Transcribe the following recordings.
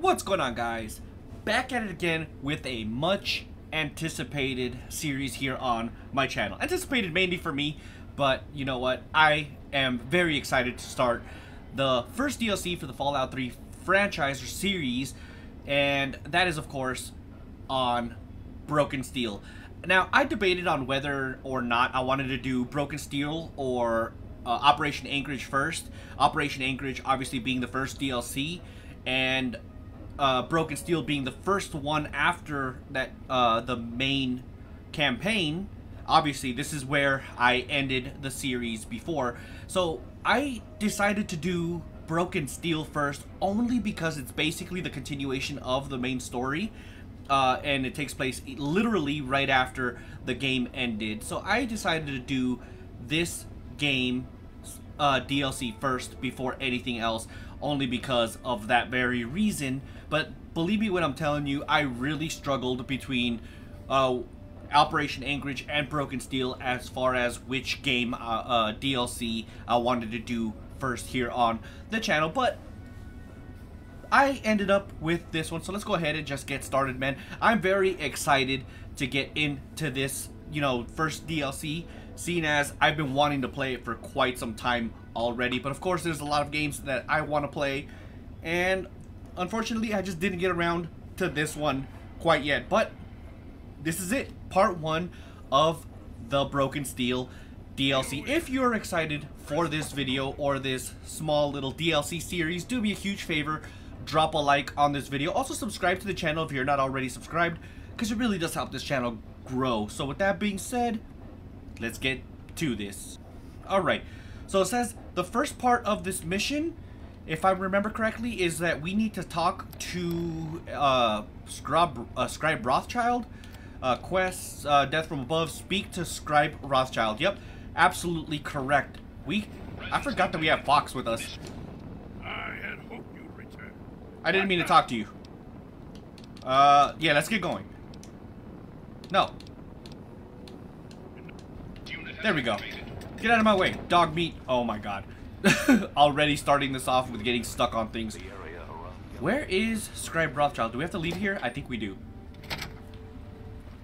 What's going on, guys? Back at it again with a much anticipated series here on my channel. Anticipated mainly for me, but you know what? I am very excited to start the first DLC for the Fallout 3 franchise or series, and that is, of course, on Broken Steel. Now, I debated on whether or not I wanted to do Broken Steel or Operation Anchorage first. Operation Anchorage obviously being the first DLC, and Broken Steel being the first one after that, the main campaign. Obviously, this is where I ended the series before. So I decided to do Broken Steel first only because it's basically the continuation of the main story. And it takes place literally right after the game ended. So I decided to do this game DLC first before anything else, only because of that very reason. But believe me when I'm telling you, I really struggled between Operation Anchorage and Broken Steel as far as which game DLC I wanted to do first here on the channel, but I ended up with this one. So let's go ahead and just get started, man. I'm very excited to get into this, you know, first DLC, seeing as I've been wanting to play it for quite some time already. But of course, there's a lot of games that I want to play, and unfortunately I just didn't get around to this one quite yet. But this is it, part one of the Broken Steel DLC. If you're excited for this video or this small little DLC series, do me a huge favor, drop a like on this video. Also subscribe to the channel if you're not already subscribed, because it really does help this channel grow. So with that being said, let's get to this. Alright, so it says the first part of this mission, if I remember correctly, is that we need to talk to Scribe Rothchild. Quests, Death from Above, speak to Scribe Rothchild. Yep, absolutely correct. I forgot that we have Fox with us. I didn't mean to talk to you. Yeah, let's get going. No. There we go. Get out of my way, dog meat. Oh my god. Already starting this off with getting stuck on things. Where is Scribe Rothchild? Do we have to leave here? I think we do.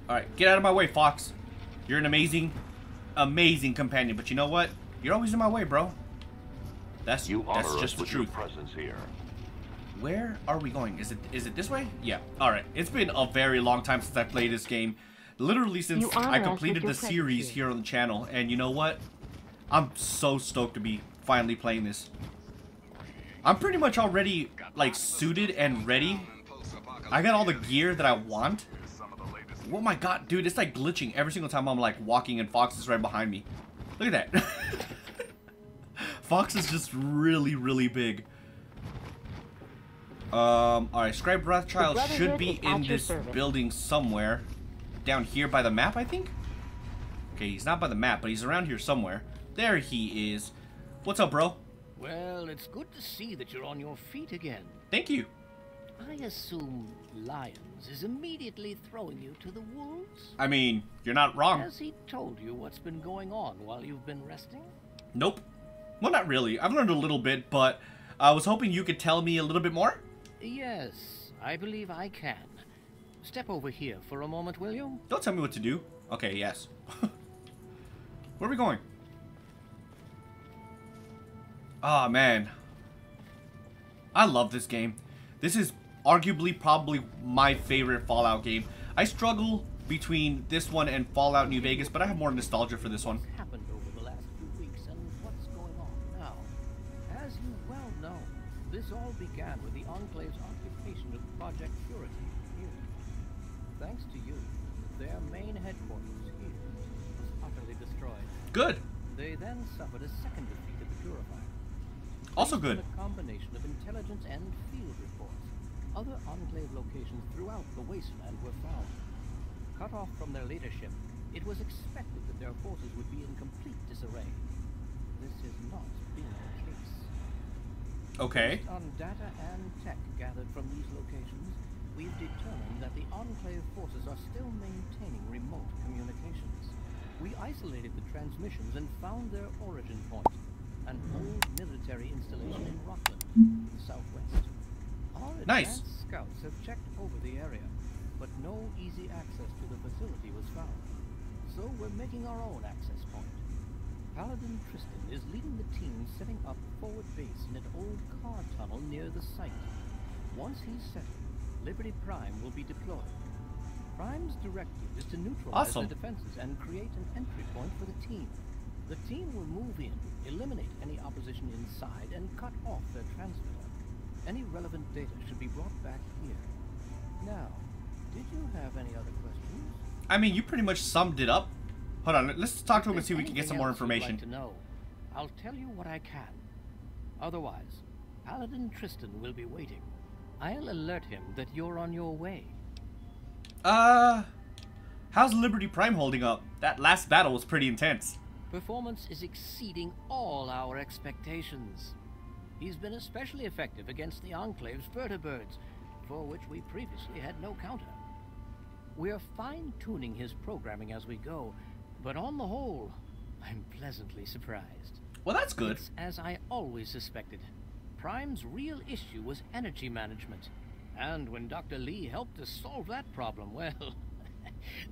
Alright, get out of my way, Fox. You're an amazing, amazing companion. But you know what? You're always in my way, bro. That's just the truth. Where are we going? Is it this way? Yeah. All right. It's been a very long time since I played this game. Literally since I completed the series here on the channel. And you know what? I'm so stoked to be finally playing this. I'm pretty much already like suited and ready. I got all the gear that I want. Oh my god, dude. It's like glitching every single time I'm like walking and Fox is right behind me. Look at that. Fox is just really, really big. Alright, Scribe Rothchild should be in this building somewhere. Down here by the map, I think? Okay, he's not by the map, but he's around here somewhere. There he is. What's up, bro? Well, it's good to see that you're on your feet again. Thank you. I assume Lyons is immediately throwing you to the wolves? I mean, you're not wrong. Has he told you what's been going on while you've been resting? Nope. Well, not really. I've learned a little bit, but I was hoping you could tell me a little bit more. Yes, I believe I can. Step over here for a moment, will you? Don't tell me what to do. Okay, yes. Where are we going? Ah, man. I love this game. This is arguably probably my favorite Fallout game. I struggle between this one and Fallout New Vegas, but I have more nostalgia for this one. What's happened over the last few weeks and what's going on now? As you well know, this all began with the Enclave's occupation of Project Purity here. Thanks to you, their main headquarters here was utterly destroyed. Good. They then suffered a second defeat at the Purifier. Also good. A combination of intelligence and field reports, other Enclave locations throughout the wasteland were found. Cut off from their leadership, it was expected that their forces would be in complete disarray. This has not been the case. Okay. Based on data and tech gathered from these locations, we've determined that the Enclave forces are still maintaining remote communications. We isolated the transmissions and found their origin point, an old military installation in Rockland, in the southwest. Our nice. Advanced scouts have checked over the area, but no easy access to the facility was found. So we're making our own access point. Paladin Tristan is leading the team setting up forward base in an old car tunnel near the site. Once he's settled, Liberty Prime will be deployed. Prime's directive is to neutralize the defenses and create an entry point for the team. The team will move in, eliminate any opposition inside, and cut off their transmitter. Any relevant data should be brought back here. Now, did you have any other questions? I mean, you pretty much summed it up. Hold on, let's talk to him and see if we can get some more information. Like to know, I'll tell you what I can. Otherwise, Paladin Tristan will be waiting. I'll alert him that you're on your way. How's Liberty Prime holding up? That last battle was pretty intense. Performance is exceeding all our expectations. He's been especially effective against the Enclave's vertibirds, for which we previously had no counter. We're fine-tuning his programming as we go, but on the whole, I'm pleasantly surprised. Well, that's good. It's as I always suspected. Prime's real issue was energy management. And when Dr. Lee helped us solve that problem, well,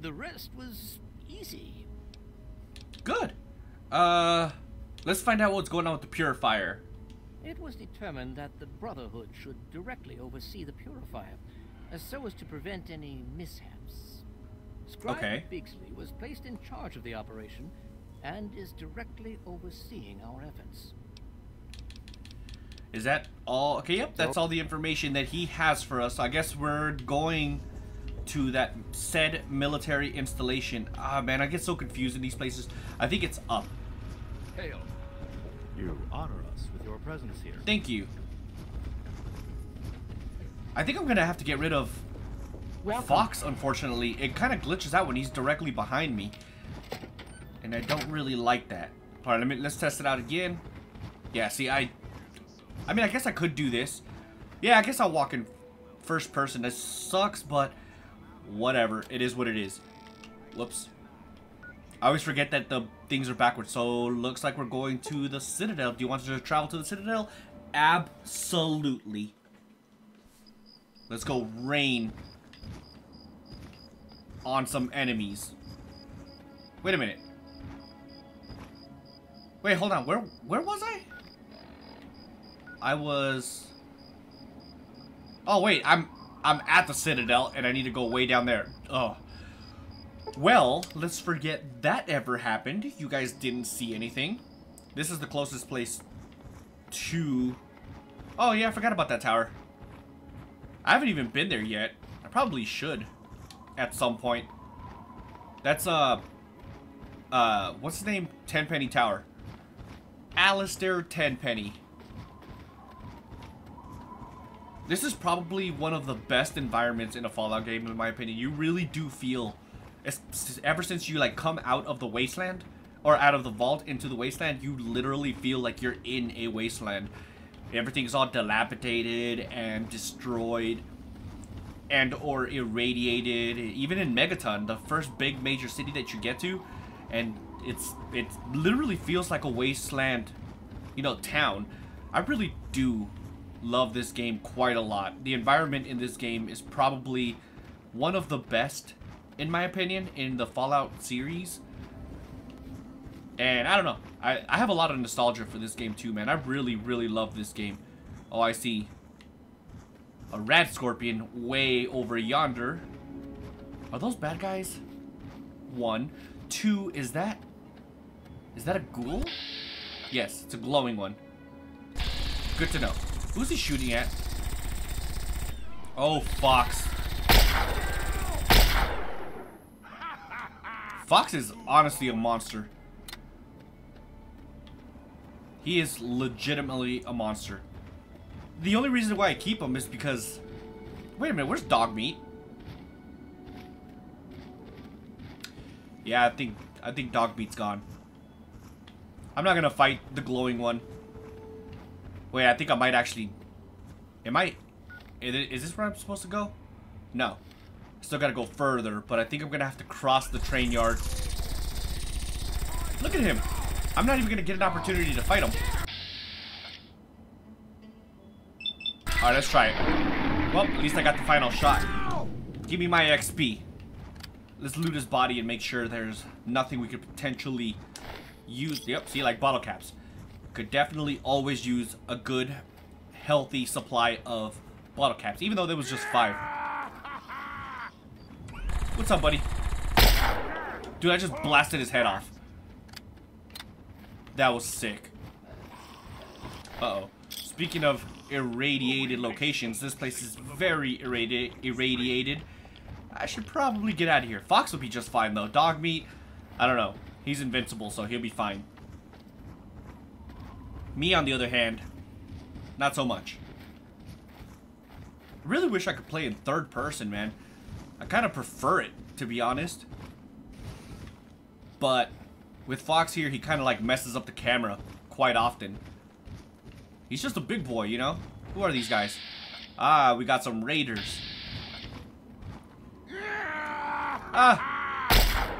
the rest was easy. Good. Let's find out what's going on with the purifier. It was determined that the Brotherhood should directly oversee the purifier, so as to prevent any mishaps. Scribe Bexley was placed in charge of the operation and is directly overseeing our efforts. Is that all? Okay, yep, that's all the information that he has for us. So I guess we're going to that said military installation. Ah, man, I get so confused in these places. I think it's up. Hail. You honor us with your presence here. Thank you. I think I'm gonna have to get rid of Fox, unfortunately. It kind of glitches out when he's directly behind me, and I don't really like that. All right, let's test it out again. Yeah, see, I mean, I guess I could do this. Yeah, I guess I'll walk in first person. That sucks, but whatever. It is what it is. Whoops. I always forget that the things are backwards. So looks like we're going to the Citadel. Do you want to travel to the Citadel? Absolutely. Let's go rain on some enemies. Wait a minute. Wait, hold on. Where was I? I was... Oh wait, I'm at the Citadel and I need to go way down there. Oh. Well, let's forget that ever happened. You guys didn't see anything. This is the closest place to... Oh, yeah, I forgot about that tower. I haven't even been there yet. I probably should at some point. That's, what's his name? Tenpenny Tower. Alistair Tenpenny. This is probably one of the best environments in a Fallout game, in my opinion. You really do feel... Ever since you like come out of the wasteland or out of the vault into the wasteland, you literally feel like you're in a wasteland. Everything's all dilapidated and destroyed and or irradiated. Even in Megaton, the first big major city that you get to, and it literally feels like a wasteland, you know, town. I really do love this game quite a lot. The environment in this game is probably one of the best, in my opinion, in the Fallout series. And I don't know, I have a lot of nostalgia for this game too, man. I really, really love this game. Oh, I see a rat scorpion way over yonder. Are those bad guys? 1, 2, is that a ghoul? Yes, it's a glowing one. Good to know. Who's he shooting at? Oh, Fox. Fox is honestly a monster. He is legitimately a monster. The only reason why I keep him is because... Wait a minute, where's dog meat? Yeah, I think dog meat's gone. I'm not gonna fight the glowing one. Wait, I think I might actually... Am I... Is this where I'm supposed to go? No. Still gotta go further, but I think I'm gonna have to cross the train yard. Look at him. I'm not even gonna get an opportunity to fight him. Alright, let's try it. Well, at least I got the final shot. Give me my XP. Let's loot his body and make sure there's nothing we could potentially use. Yep, see, like bottle caps. Could definitely always use a good, healthy supply of bottle caps, even though there was just 5. What's up, buddy? Dude, I just blasted his head off. That was sick. Uh-oh. Speaking of irradiated locations, this place is very irradiated. I should probably get out of here. Fox will be just fine, though. Dog meat, I don't know. He's invincible, so he'll be fine. Me, on the other hand, not so much. I really wish I could play in third person, man. I kind of prefer it, to be honest. But with Fox here, he kind of like messes up the camera quite often. He's just a big boy, you know? Who are these guys? Ah, we got some raiders. Ah!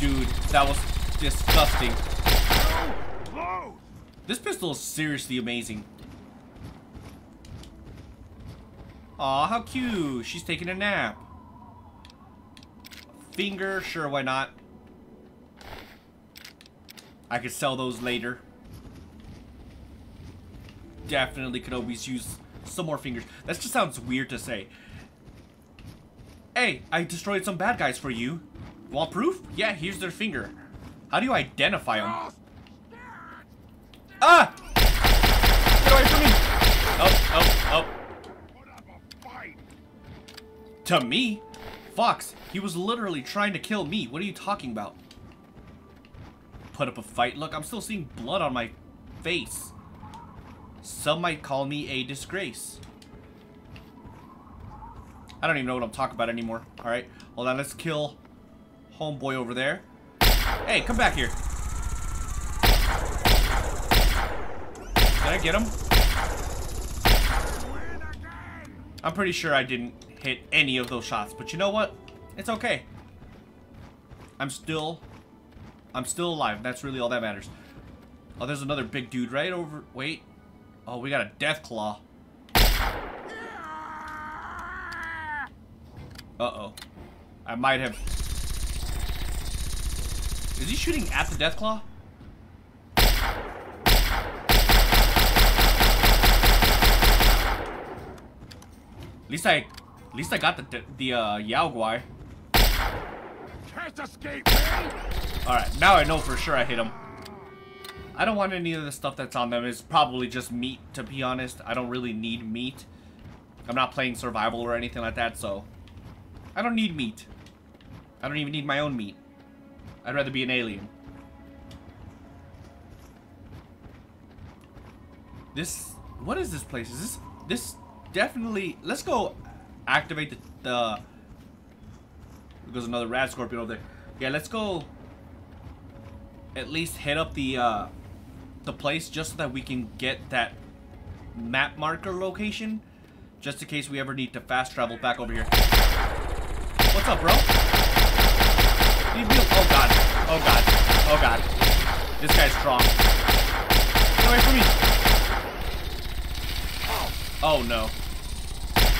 Dude, that was disgusting. This pistol is seriously amazing. Aw, how cute. She's taking a nap. Finger, sure, why not? I could sell those later. Definitely could always use some more fingers. That just sounds weird to say. Hey, I destroyed some bad guys for you. Want proof? Yeah, here's their finger. How do you identify them? Ah! Get away from me! Oh. To me? Fox, he was literally trying to kill me. What are you talking about? Put up a fight. Look, I'm still seeing blood on my face. Some might call me a disgrace. I don't even know what I'm talking about anymore. Alright, hold on, let's kill homeboy over there. Hey, come back here. Did I get him? I'm pretty sure I didn't hit any of those shots, but you know what? It's okay. I'm still alive. That's really all that matters. Oh, there's another big dude right over. Wait. Oh, we got a death claw. Uh-oh. I might have... Is he shooting at the death claw? At least I got the Yao Guai. Alright, now I know for sure I hit him. I don't want any of the stuff that's on them. It's probably just meat, to be honest. I don't really need meat. I'm not playing survival or anything like that, so... I don't need meat. I don't even need my own meat. I'd rather be an alien. This... What is this place? Is this... This definitely... Let's go activate the... There's another rad scorpion over there. Yeah, let's go... At least hit up the place just so that we can get that map marker location, just in case we ever need to fast travel back over here. What's up, bro? Oh god, oh god, oh god, this guy's strong. Get away from me. Oh no,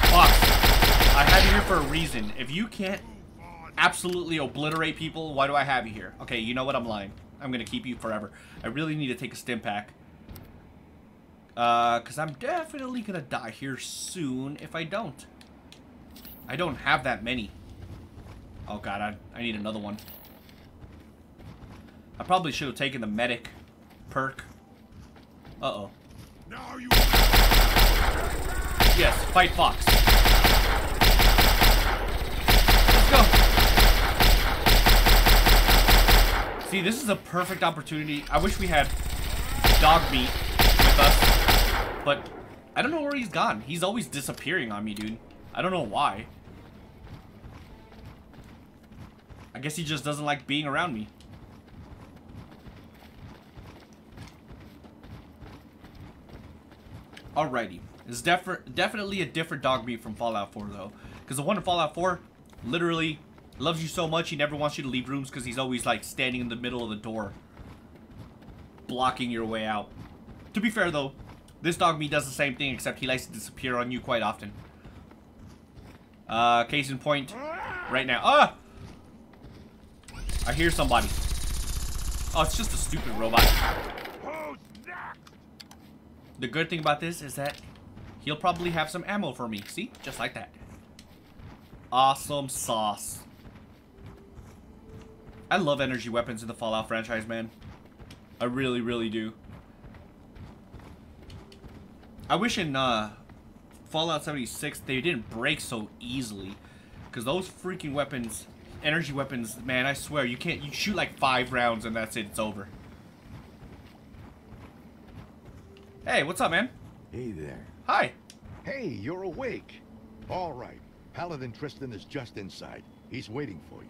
fuck. I have you here for a reason. If you can't absolutely obliterate people, why do I have you here? Okay, you know what, I'm lying. I'm gonna keep you forever. I really need to take a stim pack. Cause I'm definitely gonna die here soon if I don't. I don't have that many. Oh god, I need another one. I probably should have taken the medic perk. Uh-oh. Yes, fight Fox. Let's go. See, this is a perfect opportunity. I wish we had dog meat with us, but I don't know where he's gone. He's always disappearing on me, dude. I don't know why. I guess he just doesn't like being around me. Alrighty. It's definitely a different dog meat from Fallout 4, though. Because the one in Fallout 4 literally... loves you so much, he never wants you to leave rooms because he's always, like, standing in the middle of the door. Blocking your way out. To be fair, though, this dog meat does the same thing, except he likes to disappear on you quite often. Case in point, right now. Ah! I hear somebody. Oh, it's just a stupid robot. The good thing about this is that he'll probably have some ammo for me. See? Just like that. Awesome sauce. I love energy weapons in the Fallout franchise, man. I really, really do. I wish in Fallout 76 they didn't break so easily. Because those freaking weapons, energy weapons, man, I swear, you can't, you shoot like 5 rounds and that's it, it's over. Hey, what's up, man? Hey there. Hi. Hey, you're awake. All right. Paladin Tristan is just inside. He's waiting for you.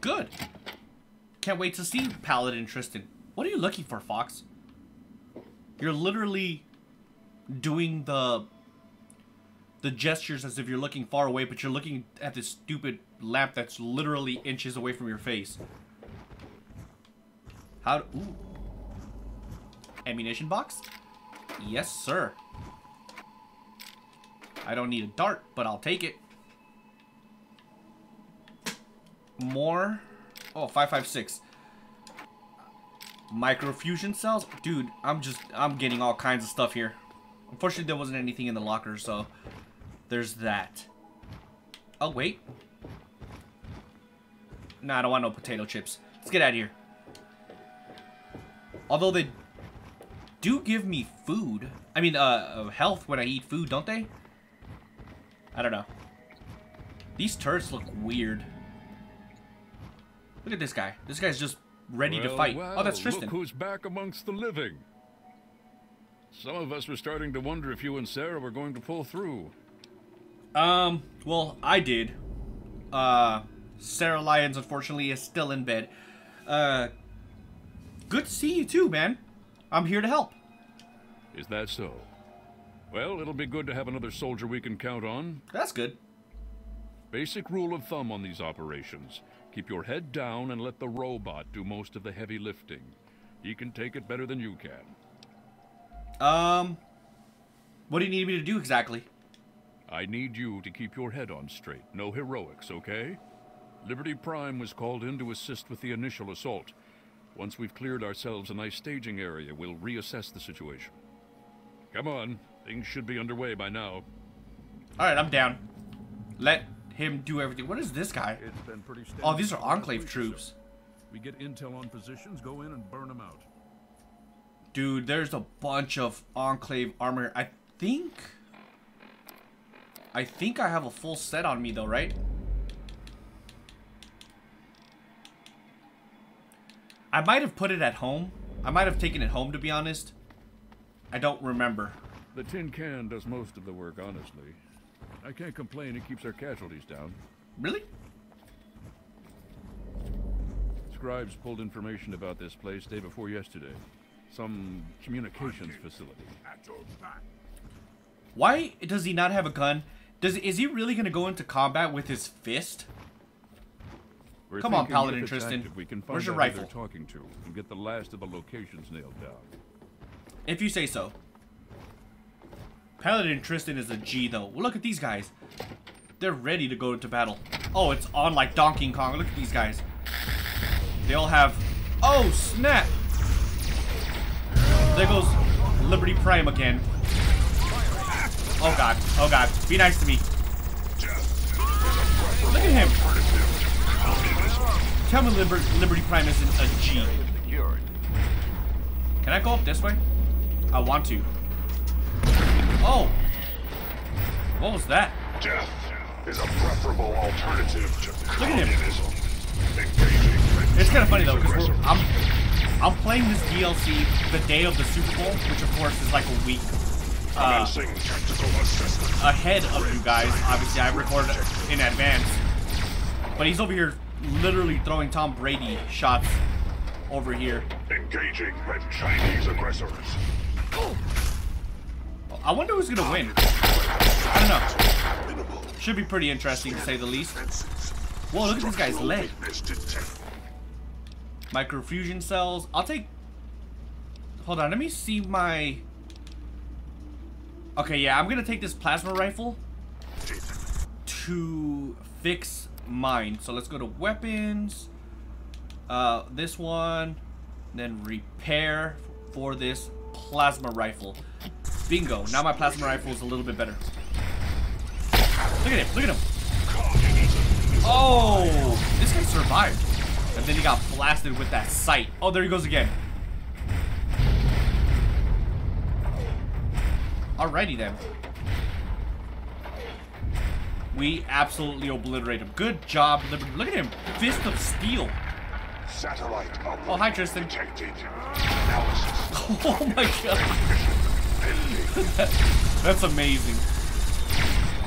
Good. Can't wait to see Paladin Tristan. What are you looking for, Fox? You're literally doing the gestures as if you're looking far away, but you're looking at this stupid lamp that's literally inches away from your face. How? Ooh. Ammunition box? Yes, sir. I don't need a dart, but I'll take it. More. Oh, 556. Microfusion cells? Dude, I'm getting all kinds of stuff here. Unfortunately, there wasn't anything in the locker, so there's that. Oh, wait. Nah, I don't want no potato chips. Let's get out of here. Although they do give me food. I mean, health when I eat food, don't they? I don't know. These turrets look weird. Look at this guy. This guy's just ready to fight. Well, oh, that's Tristan. Look who's back amongst the living. Some of us were starting to wonder if you and Sarah were going to pull through. Well, I did. Sarah Lyons, unfortunately, is still in bed. Good to see you too, man. I'm here to help. Is that so? Well, it'll be good to have another soldier we can count on. That's good. Basic rule of thumb on these operations. Keep your head down and let the robot do most of the heavy lifting. He can take it better than you can. What do you need me to do exactly? I need you to keep your head on straight. No heroics, okay? Liberty Prime was called in to assist with the initial assault. Once we've cleared ourselves a nice staging area, we'll reassess the situation. Come on, things should be underway by now. Alright, I'm down. Let him do everything. What is this guy? It's been pretty steady. Oh, these are Enclave troops. We get intel on positions, go in and burn them out. Dude, there's a bunch of Enclave armor. I think I have a full set on me though, right? I might have put it at home. I might have taken it home, to be honest. I don't remember. The tin can does most of the work, honestly. I can't complain, it keeps our casualties down. Really? Scribes pulled information about this place day before yesterday. Some communications facility. Why does he not have a gun? Is he really going to go into combat with his fist? Come on, Paladin Tristan. Where's your rifle? They're talking to and get the last of the locations nailed down. If you say so. Paladin Tristan is a G, though. Well, look at these guys. They're ready to go into battle. Oh, it's on like Donkey Kong. Look at these guys. They all have... Oh, snap! There goes Liberty Prime again. Oh, God. Oh, God. Be nice to me. Look at him. Tell me Liberty Prime isn't a G. Can I go up this way? I want to. Oh! What was that? Death is a preferable alternative to communism. Look at him. It's kind of funny though, because I'm playing this DLC the day of the Super Bowl, which of course is like a week ahead of you guys. Obviously, I recorded in advance, but he's over here literally throwing Tom Brady shots over here. Engaging red Chinese aggressors. I wonder who's gonna win. I don't know. Should be pretty interesting to say the least. Whoa, look at this guy's leg. Microfusion cells. I'll take... Hold on, let me see my... Okay, yeah, I'm gonna take this plasma rifle. to fix mine. So let's go to weapons, this one, then repair for this plasma rifle. Bingo, now my plasma rifle is a little bit better. Look at him, look at him. Oh, this guy survived. And then he got blasted with that sight. Oh, there he goes again. Alrighty then. We absolutely obliterate him. Good job, Liberty. Look at him. Fist of steel. Satellite. Oh, hi, Tristan. Oh my god. That's amazing.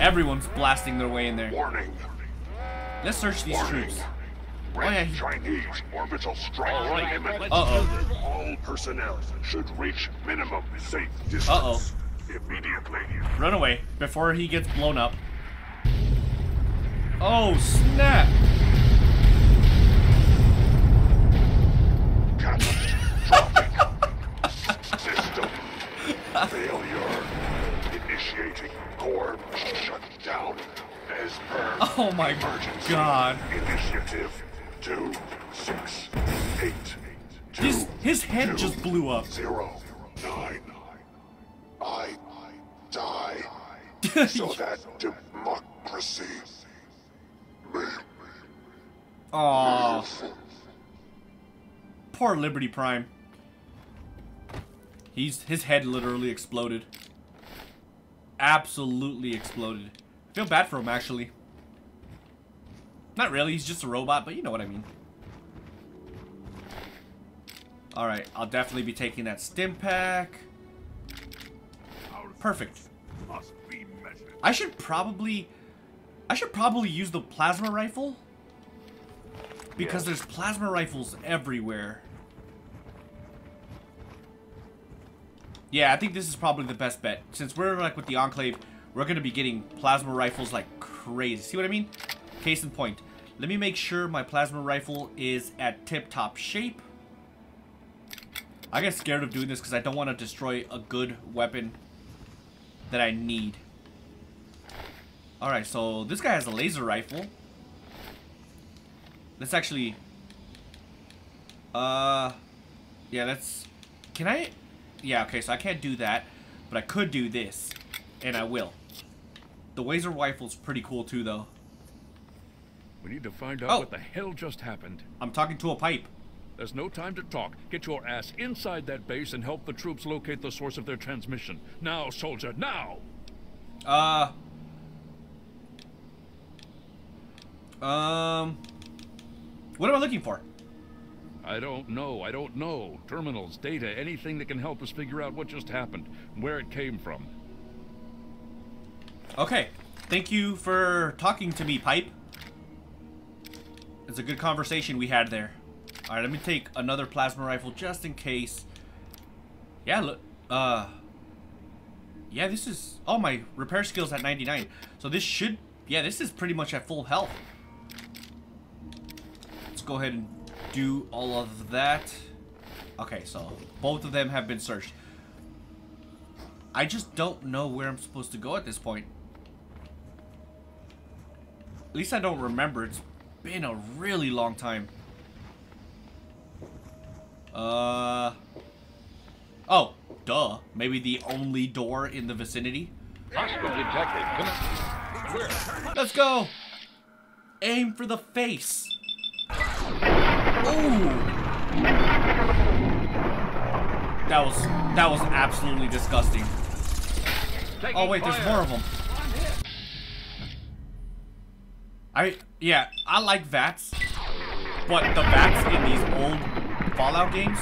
Everyone's blasting their way in there. Warning. Let's search these troops. Oh, yeah. Chinese orbital strike. Uh-oh. All personnel should reach minimum safe distance. Uh-oh. Immediately. Run away before he gets blown up. Oh, snap. System failure. Initiating core shutdown as per. Oh my god. Initiative 268. His head just blew up. 0 9. I die so that democracy may. Aww. Poor Liberty Prime. His head literally exploded. Absolutely exploded. I feel bad for him, actually. Not really, he's just a robot, but you know what I mean. Alright, I'll definitely be taking that stim pack. Perfect. I should probably use the plasma rifle because there's plasma rifles everywhere. Yeah, I think this is probably the best bet. Since we're like with the Enclave, we're gonna be getting plasma rifles like crazy. See what I mean? Case in point. Let me make sure my plasma rifle is at tip-top shape. I get scared of doing this because I don't want to destroy a good weapon that I need. Alright, so this guy has a laser rifle. Let's actually... yeah, let's... Can I... Yeah, okay, so I can't do that. But I could do this. And I will. The laser rifle's pretty cool too, though. We need to find out what the hell just happened. I'm talking to a pipe. There's no time to talk. Get your ass inside that base and help the troops locate the source of their transmission. Now, soldier, now! What am I looking for? I don't know. Terminals, data, anything that can help us figure out what just happened, where it came from. Okay. Thank you for talking to me, Pipe. It's a good conversation we had there. Alright, let me take another plasma rifle just in case. Yeah, look. Yeah, this is... Oh, my repair skill's at 99. So this should... Yeah, this is pretty much at full health. Let's go ahead and do all of that. Okay, so both of them have been searched. I just don't know where I'm supposed to go at this point. At least I don't remember. It's been a really long time. Oh, duh. Maybe the only door in the vicinity. Let's go. Aim for the face. Ooh. That was absolutely disgusting. Oh wait, there's more of them. I like VATs, but the VATs in these old Fallout games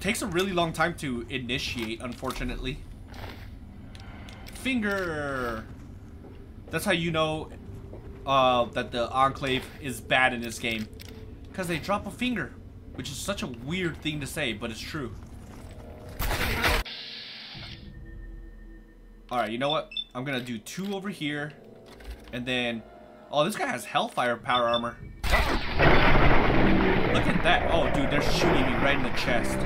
takes a really long time to initiate, unfortunately. Finger. That's how you know that the Enclave is bad in this game. Because they drop a finger, which is such a weird thing to say, but it's true. Alright, you know what? I'm gonna do 2 over here, and then... Oh, this guy has Hellfire power armor. Look at that. Oh, dude, they're shooting me right in the chest.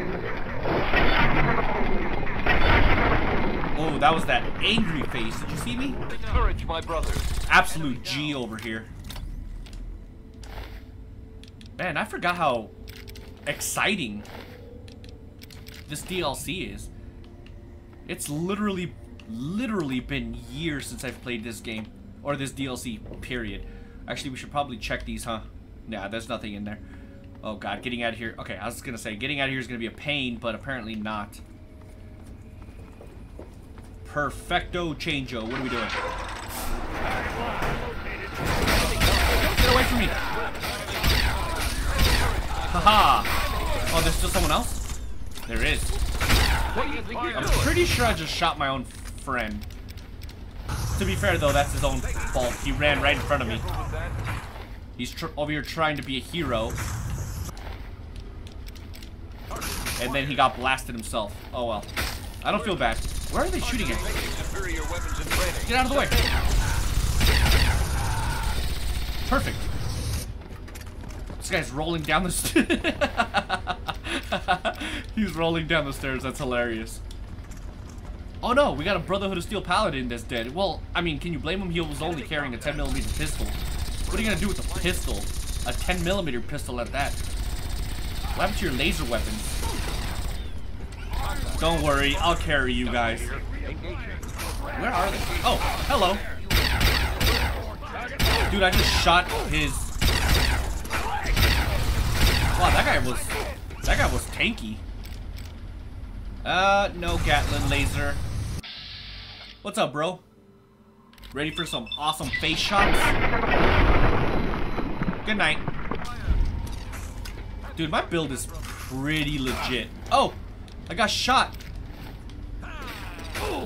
Oh, that was that angry face. Did you see me? Courage, my brother. Absolute G over here. Man, I forgot how exciting this DLC is. It's literally been years since I've played this game. Or this DLC, period. Actually, we should probably check these, huh? Nah, there's nothing in there. Oh god, getting out of here. Okay, I was gonna say, getting out of here is gonna be a pain, but apparently not. Perfecto changeo. What are we doing? Get away from me! Haha! Oh, there's still someone else? There is. I'm pretty sure I just shot my own friend. To be fair, though, that's his own fault. He ran right in front of me. He's over here trying to be a hero. And then he got blasted himself. Oh, well. I don't feel bad. Where are they shooting at? Get out of the way. Perfect. This guy's rolling down the stairs. He's rolling down the stairs. That's hilarious. Oh, no. We got a Brotherhood of Steel Paladin that's dead. Well, I mean, can you blame him? He was only carrying a 10mm pistol. What are you going to do with a pistol? A 10mm pistol at that. What happened to your laser weapons? Don't worry, I'll carry you guys. Where are they? Oh, hello. Dude, I just shot his... Wow, that guy was tanky. No Gatlin laser. What's up, bro? Ready for some awesome face shots? Good night. Dude, my build is pretty legit. Oh! I got shot.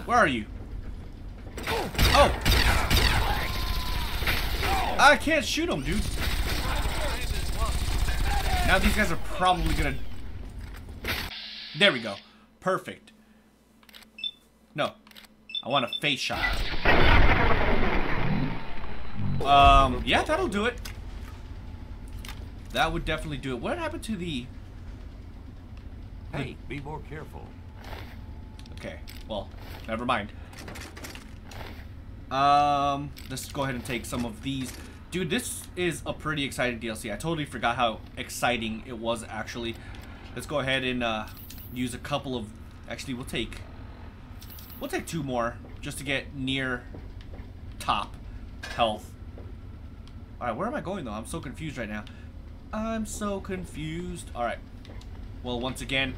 Where are you? Oh! I can't shoot him, dude. Now these guys are probably gonna... There we go. Perfect. No. I want a face shot. Yeah, that'll do it. That would definitely do it. What happened to the... Hey, be more careful. Okay, well, never mind. Let's go ahead and take some of these. Dude, this is a pretty exciting DLC. I totally forgot how exciting it was, actually. Let's go ahead and use a couple of... Actually, we'll take two more just to get near top health. All right, where am I going, though? I'm so confused right now. I'm so confused. All right. Well, once again,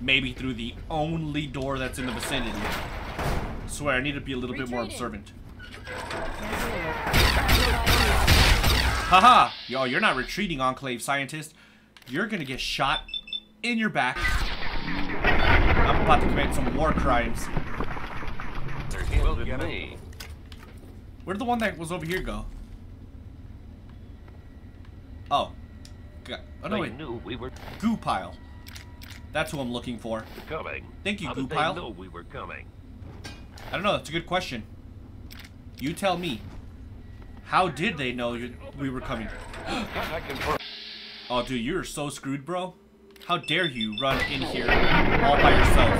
maybe through the only door that's in the vicinity. I swear, I need to be a little bit more observant. Haha! Yo, you're not retreating, Enclave Scientist. You're gonna get shot in your back. I'm about to commit some war crimes. Where'd the one that was over here go? Oh. Oh no, wait. Goo Pile. That's who I'm looking for. Coming. Thank you, How Goo did Pile. They know we were coming? I don't know. That's a good question. You tell me. How did they know we were coming? Oh, dude, you're so screwed, bro. How dare you run in here all by yourself?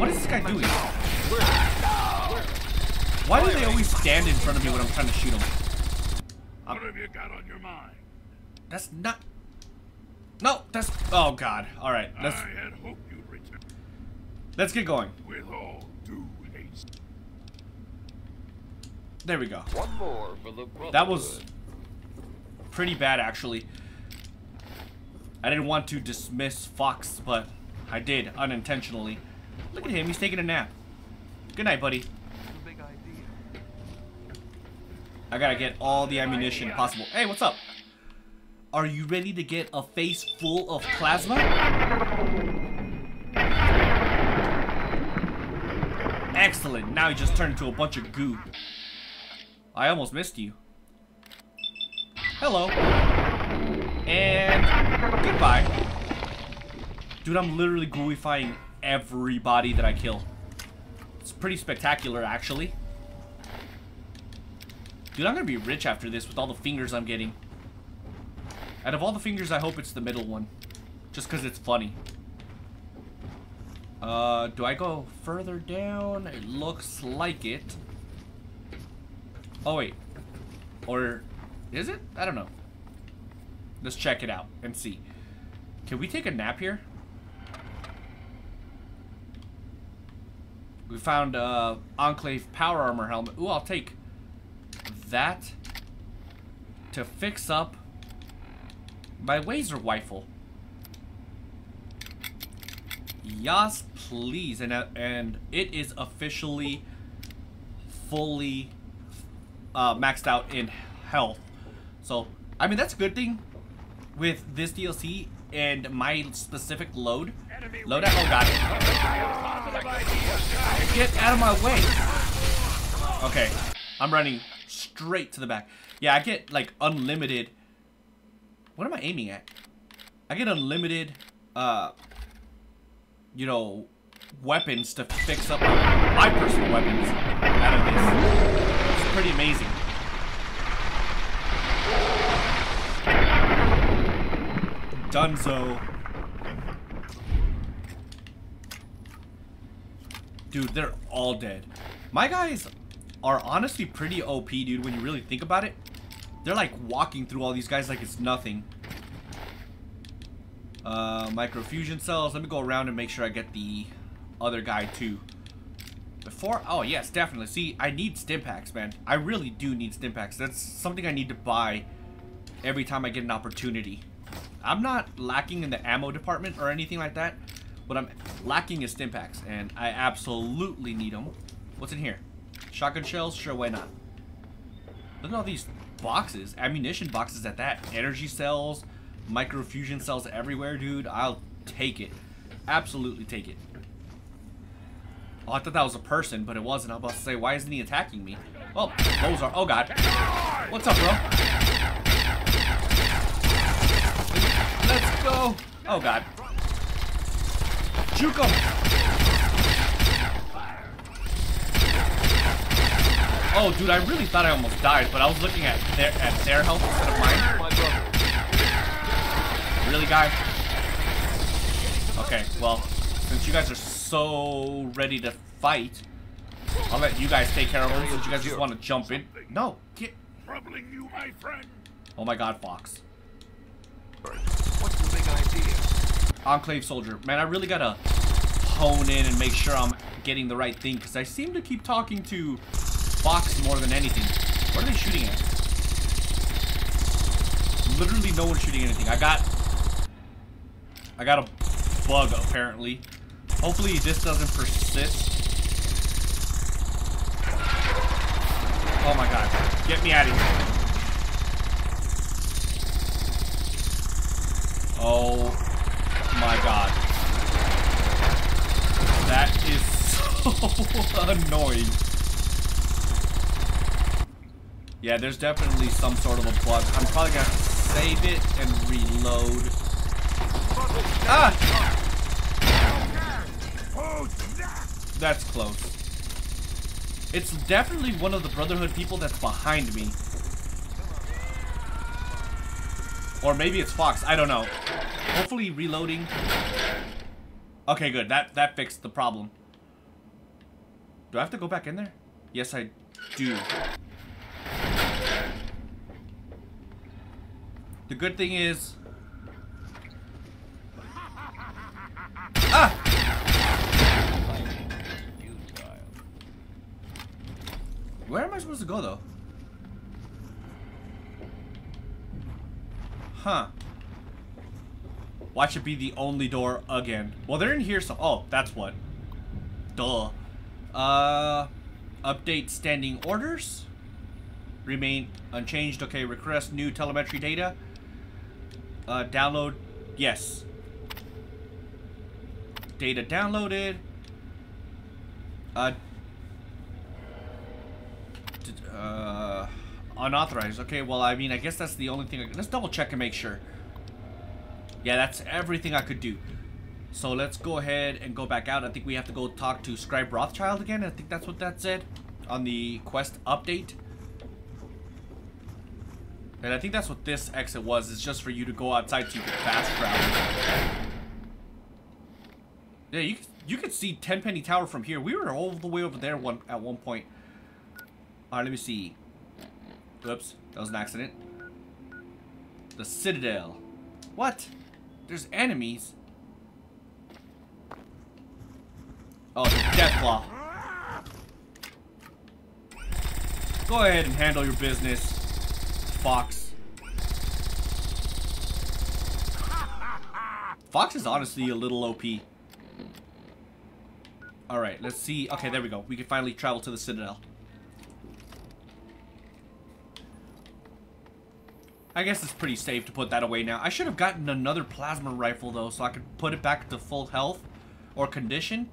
What is this guy doing? Why do they always stand in front of me when I'm trying to shoot them? What have you got on your mind? That's not... No, that's... Oh, God. All right. Let's... I had hoped you'd return. Let's get going. With all due haste. There we go. One more for the brotherhood. That was pretty bad, actually. I didn't want to dismiss Fox, but I did unintentionally. Look at him. He's taking a nap. Good night, buddy. I gotta get all the ammunition possible. Hey, what's up? Are you ready to get a face full of plasma? Excellent. Now he just turned into a bunch of goo. I almost missed you. Hello. And goodbye. Dude, I'm literally gooifying everybody that I kill. It's pretty spectacular, actually. Dude, I'm gonna be rich after this with all the fingers I'm getting. Out of all the fingers, I hope it's the middle one. Just because it's funny. Do I go further down? It looks like it. Oh, wait. Or is it? I don't know. Let's check it out and see. Can we take a nap here? We found Enclave power armor helmet. Ooh, I'll take that to fix up my laser rifle. Yes, please. And it is officially fully maxed out in health. So, I mean, that's a good thing with this DLC and my specific load. Load out. Oh, God. Get out of my way. Okay. I'm running straight to the back. Yeah, I get, like, unlimited... What am I aiming at? I get unlimited, you know, weapons to fix up my personal weapons out of this. It's pretty amazing. Dunzo. Dude, they're all dead. My guys are honestly pretty OP, dude, when you really think about it. They're like walking through all these guys like it's nothing. Microfusion cells. Let me go around and make sure I get the other guy too. Before, oh yes, definitely. See, I need stim packs, man. I really do need stim packs. That's something I need to buy every time I get an opportunity. I'm not lacking in the ammo department or anything like that. What I'm lacking is stim packs, and I absolutely need them. What's in here? Shotgun shells? Sure, why not? Look at all these boxes, ammunition boxes at that. Energy cells, microfusion cells everywhere, dude. I'll take it. Absolutely take it. Oh, I thought that was a person, but it wasn't. I'm about to say, why isn't he attacking me? Oh, those are... Oh, God. What's up, bro? Let's go. Oh, God. Juke him. Oh, dude, I really thought I almost died, but I was looking at their health instead of mine. Really, guy? Okay, well, since you guys are so ready to fight, I'll let you guys take care of them since you guys just want to jump in. No, get... Oh my God, Fox. What's the big idea? Enclave soldier. Man, I really gotta hone in and make sure I'm getting the right thing, because I seem to keep talking to... Fox more than anything. What are they shooting at? Literally no one's shooting anything. I got a bug apparently. Hopefully this doesn't persist. Oh my God. Get me out of here. Oh my God. That is so annoying. Yeah, there's definitely some sort of a bug. I'm probably gonna save it and reload. Ah! That's close. It's definitely one of the Brotherhood people that's behind me. Or maybe it's Fox, I don't know. Hopefully reloading. Okay, good, that fixed the problem. Do I have to go back in there? Yes, I do. The good thing is... Ah! Where am I supposed to go, though? Huh. Why should be the only door again? Well, they're in here, so... Oh, that's what. Duh. Update standing orders. Remain unchanged. Okay, request new telemetry data. Download, yes. Data downloaded. Unauthorized. Okay, well, I mean, I guess that's the only thing. Let's double check and make sure. Yeah, that's everything I could do. So let's go ahead and go back out. I think we have to go talk to Scribe Rothchild again. I think that's what that said on the quest update. And I think that's what this exit was. It's just for you to go outside so you can fast travel. Yeah, you You could see Tenpenny Tower from here. We were all the way over there at one point. Alright, let me see. Oops, that was an accident. The Citadel. What? There's enemies. Oh, Deathclaw. Go ahead and handle your business, Fox. Fox is honestly a little OP. Alright, let's see. Okay, there we go. We can finally travel to the Citadel. I guess it's pretty safe to put that away now. I should have gotten another plasma rifle, though, so I could put it back to full health or condition.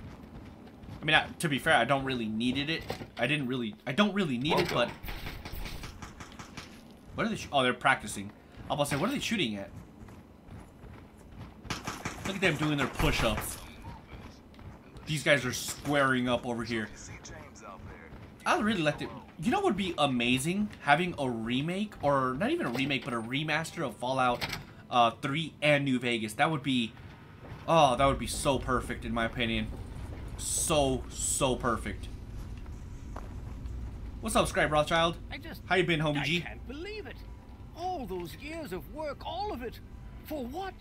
I mean, to be fair, I don't really needed it. I don't really need it, but... What are they... Oh, they're practicing. I was about to say, what are they shooting at? Look at them doing their push-ups. These guys are squaring up over here. I really like it. You know what would be amazing? Having a remake, or not even a remake, but a remaster of Fallout 3 and New Vegas. That would be... Oh, that would be so perfect, in my opinion. So perfect. What's up, Scribe Rothchild? How you been, homie G? I can't believe it. All those years of work, all of it. For what?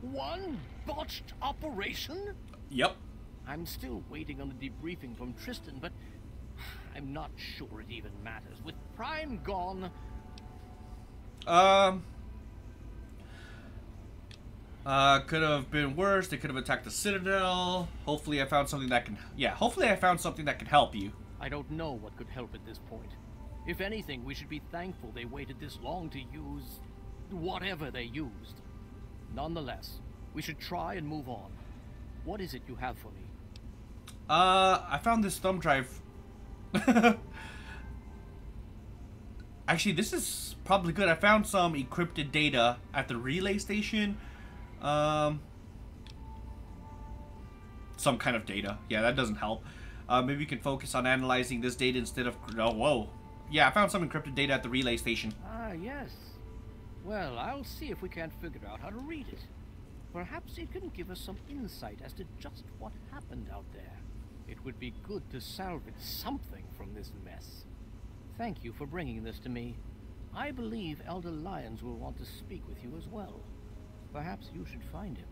One botched operation? Yep. I'm still waiting on the debriefing from Tristan, but I'm not sure it even matters. With Prime gone... could have been worse. They could have attacked the Citadel. Hopefully I found something that can... Yeah, hopefully I found something that can help you. I don't know what could help at this point. If anything, we should be thankful they waited this long to use... whatever they used. Nonetheless, we should try and move on. What is it you have for me? I found this thumb drive. Actually, this is probably good. I found some encrypted data at the relay station. Some kind of data. Yeah, that doesn't help. Maybe we can focus on analyzing this data instead of... Oh, whoa. Yeah, I found some encrypted data at the relay station. Ah, yes. Well, I'll see if we can't figure out how to read it. Perhaps it can give us some insight as to just what happened out there. It would be good to salvage something from this mess. Thank you for bringing this to me. I believe Elder Lyons will want to speak with you as well. Perhaps you should find him.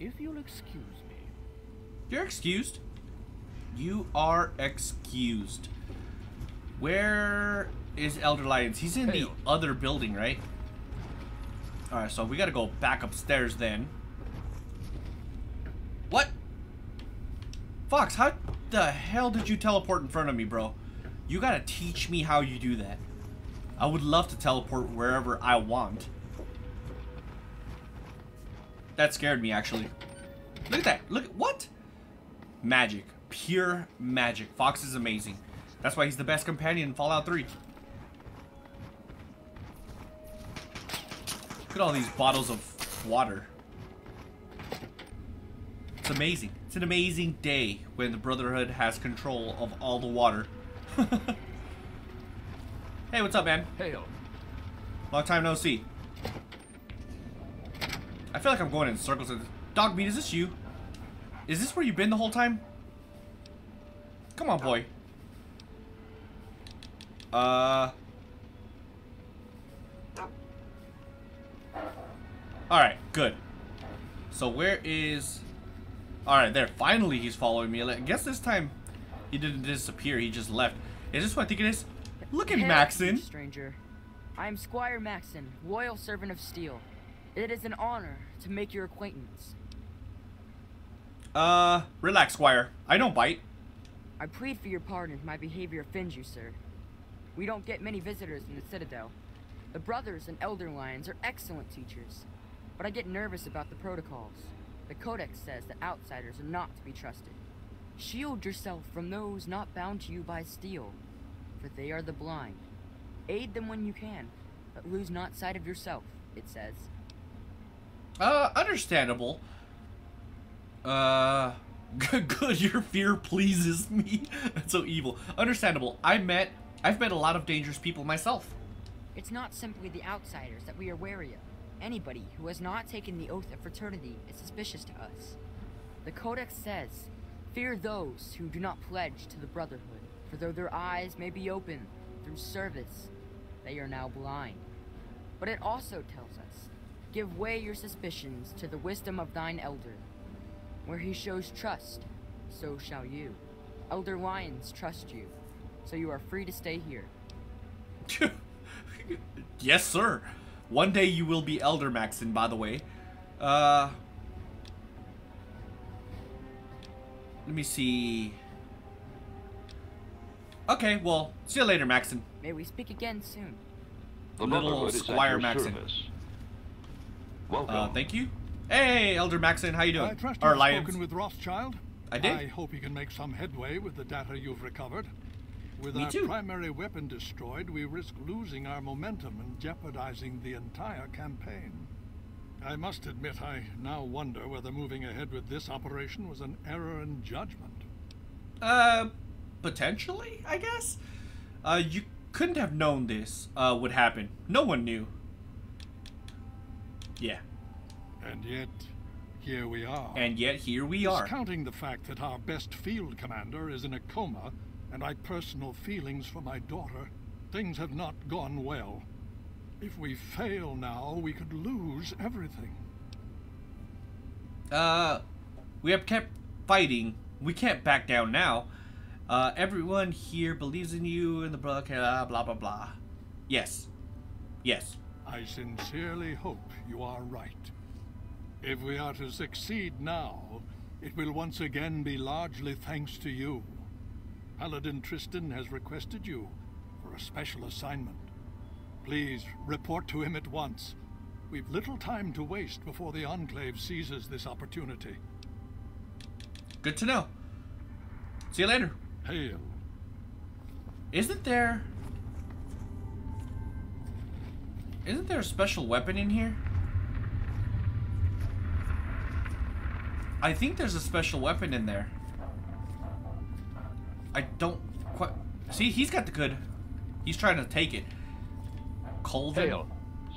If you'll excuse me. You're excused. You are excused. Where is Elder Lyons? He's in the other building, right? Alright, so we gotta go back upstairs then. What? Fox, how the hell did you teleport in front of me, bro? You gotta teach me how you do that. I would love to teleport wherever I want. That scared me, actually. Look at that. Look at what? Magic. Pure magic. Fox is amazing. That's why he's the best companion in Fallout 3. Look at all these bottles of water. It's amazing. It's an amazing day when the Brotherhood has control of all the water. Hey, what's up, man? Hail. Long time no see. I feel like I'm going in circles. Dog meat, is this you? Is this where you've been the whole time? Come on, boy. Alright, good. So where is... Alright, there. Finally, he's following me. I guess this time he didn't disappear. He just left. Is this what I think it is? Look at Maxson. Stranger. I am Squire Maxson, Royal Servant of Steel. It is an honor to make your acquaintance. Relax, Squire. I don't bite. I plead for your pardon if my behavior offends you, sir. We don't get many visitors in the Citadel. The Brothers and Elder Lions are excellent teachers, but I get nervous about the protocols. The Codex says that outsiders are not to be trusted. Shield yourself from those not bound to you by steel, for they are the blind. Aid them when you can, but lose not sight of yourself, it says. Understandable. Good, your fear pleases me. That's so evil. Understandable. I've met a lot of dangerous people myself. It's not simply the outsiders that we are wary of. Anybody who has not taken the oath of fraternity is suspicious to us. The Codex says, fear those who do not pledge to the Brotherhood, for though their eyes may be open through service, they are now blind. But it also tells us, give way your suspicions to the wisdom of thine elder. Where he shows trust, so shall you. Elder Lyons trusts you, so you are free to stay here. Yes, sir. One day you will be Elder Maxson, by the way. Let me see. Okay, well, see you later, Maxson. May we speak again soon. The little Squire Maxson. Thank you. Hey, Elder Maxson, how you doing? I trust you've spoken with Rothchild. I did. I hope you can make some headway with the data you've recovered. With our primary weapon destroyed, we risk losing our momentum and jeopardizing the entire campaign. I must admit, I now wonder whether moving ahead with this operation was an error in judgment. Potentially, I guess? You couldn't have known this would happen. No one knew. Yeah. And yet, here we are. And yet, here we are. Discounting the fact that our best field commander is in a coma, and my personal feelings for my daughter, things have not gone well. If we fail now, we could lose everything. We have kept fighting. We can't back down now. Everyone here believes in you and the blah, blah, blah. Yes. Yes. I sincerely hope you are right. If we are to succeed now, it will once again be largely thanks to you. Paladin Tristan has requested you for a special assignment. Please report to him at once. We've little time to waste before the Enclave seizes this opportunity. Good to know. See you later. Hail. Isn't there a special weapon in here? I think there's a special weapon in there. I don't quite... See, he's got the good... He's trying to take it. Colvin? Hail.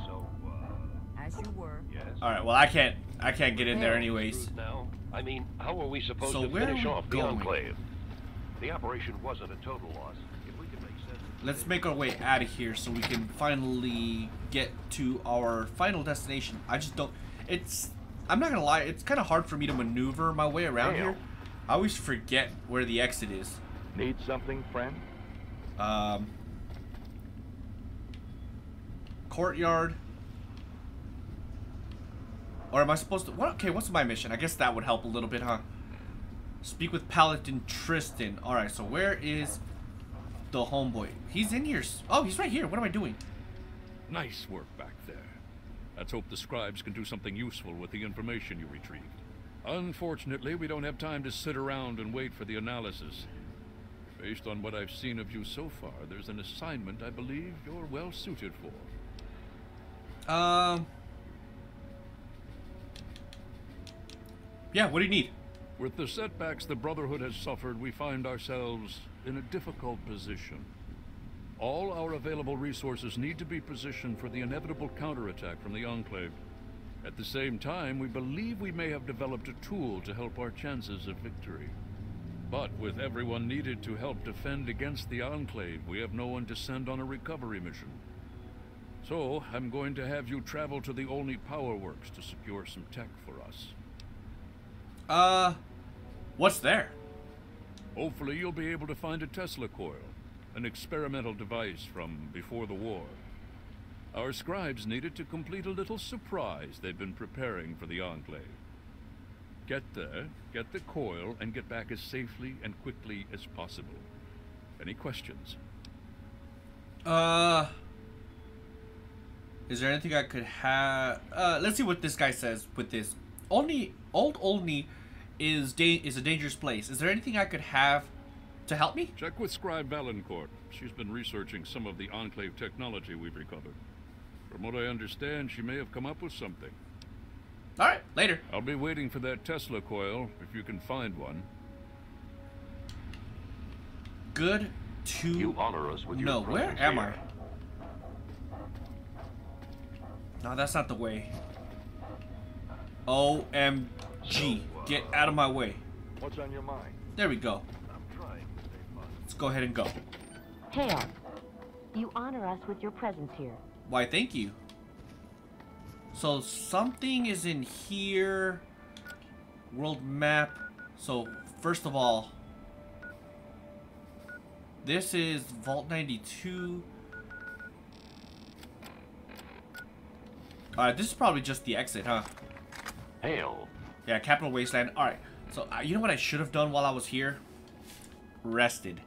So, as you were. Yes. Alright, well, I can't get in there anyways. Now, I mean, how are we supposed to finish off the Enclave? The operation wasn't a total loss. If we can make sense... Let's make our way out of here so we can finally get to our final destination. I just don't... It's... I'm not gonna lie, it's kind of hard for me to maneuver my way around here. I always forget where the exit is. Need something, friend? Courtyard. Or am I supposed to... What? Okay, what's my mission? I guess that would help a little bit, huh? Speak with Paladin Tristan. Alright, so where is the homeboy? He's in here. Oh, he's right here. What am I doing? Nice work back there. Let's hope the scribes can do something useful with the information you retrieved. Unfortunately, we don't have time to sit around and wait for the analysis. Based on what I've seen of you so far, there's an assignment I believe you're well suited for. Yeah, what do you need? With the setbacks the Brotherhood has suffered, we find ourselves in a difficult position. All our available resources need to be positioned for the inevitable counterattack from the Enclave. At the same time, we believe we may have developed a tool to help our chances of victory. But with everyone needed to help defend against the Enclave, we have no one to send on a recovery mission. So, I'm going to have you travel to the Olney Power Works to secure some tech for us. What's there? Hopefully you'll be able to find a Tesla coil, an experimental device from before the war. Our scribes need it to complete a little surprise they've been preparing for the Enclave. Get there, get the coil, and get back as safely and quickly as possible. Any questions? Is there anything I could have? Let's see what this guy says with this. Old Olney is a dangerous place. Is there anything I could have to help me? Check with Scribe Vallincourt. She's been researching some of the Enclave technology we've recovered. From what I understand, she may have come up with something. All right, later. I'll be waiting for that Tesla coil, if you can find one. Good to... You honor us with your presence. No, where am I? No, that's not the way. OMG. So, Get out of my way. What's on your mind? There we go. I'm trying to stay positive. Let's go ahead and go. Hail. You honor us with your presence here. Why, thank you. So something is in here. World map. So first of all, this is Vault 92. Alright, this is probably just the exit, huh? Hail. Yeah, Capital Wasteland. Alright, so you know what I should have done while I was here? Rested.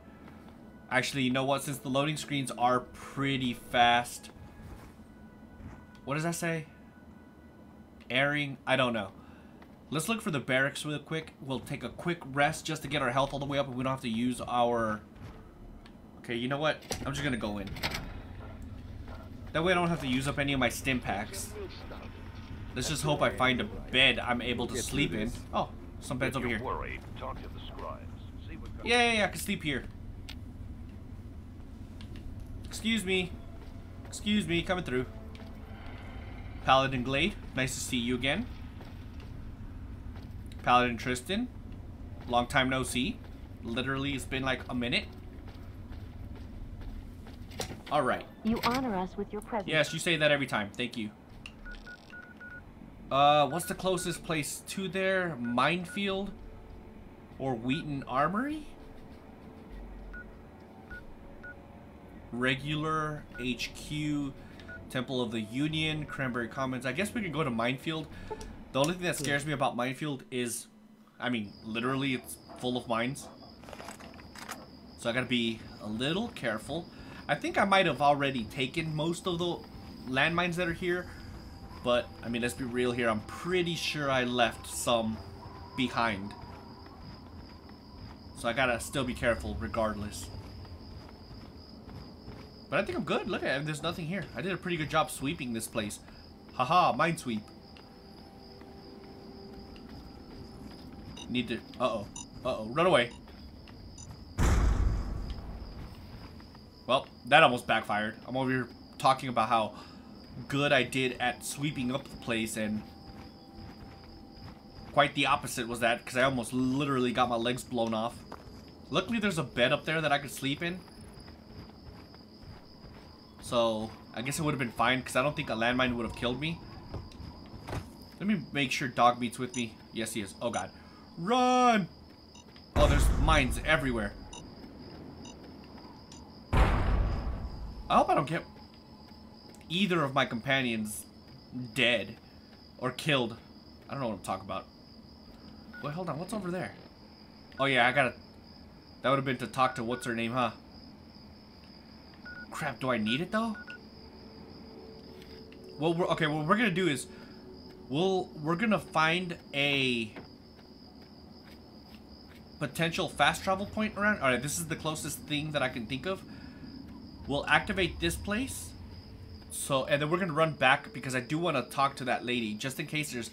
Actually, you know what? Since the loading screens are pretty fast. What does that say? Airing? I don't know. Let's look for the barracks real quick. We'll take a quick rest just to get our health all the way up, and we don't have to use our... Okay, you know what? I'm just gonna go in. That way I don't have to use up any of my stim packs. Let's just hope I find a bed I'm able to sleep in. Oh, some beds over here. Yeah, I can sleep here. Excuse me. Excuse me, coming through. Paladin Glade, nice to see you again. Paladin Tristan, long time no see. Literally, it's been like a minute. All right. You honor us with your presence. Yes, you say that every time. Thank you. What's the closest place to there? Minefield or Wheaton Armory? Regular HQ, Temple of the Union, Cranberry Commons. I guess we can go to Minefield. The only thing that scares me about Minefield is, I mean, literally it's full of mines. So I gotta be a little careful. I think I might have already taken most of the landmines that are here. But, I mean, let's be real here. I'm pretty sure I left some behind. So I gotta still be careful regardless. But I think I'm good. Look at it. There's nothing here. I did a pretty good job sweeping this place. Haha, mine sweep. Need to... Uh-oh. Uh-oh. Run away. Well, that almost backfired. I'm over here talking about how good I did at sweeping up the place, and quite the opposite was that, because I almost literally got my legs blown off. Luckily, there's a bed up there that I could sleep in. So, I guess it would have been fine, because I don't think a landmine would have killed me. Let me make sure Dog Meat's with me. Yes, he is. Oh, God. Run! Oh, there's mines everywhere. I hope I don't get either of my companions dead or killed. I don't know what I'm talking about. Wait, hold on. What's over there? Oh, yeah, I gotta... That would have been to talk to what's-her-name, huh? Crap, do I need it though? Well, okay, what we're gonna do is we're gonna find a potential fast travel point around. All right, this is the closest thing that I can think of. We'll activate this place. So, and then we're gonna run back because I do want to talk to that lady just in case there's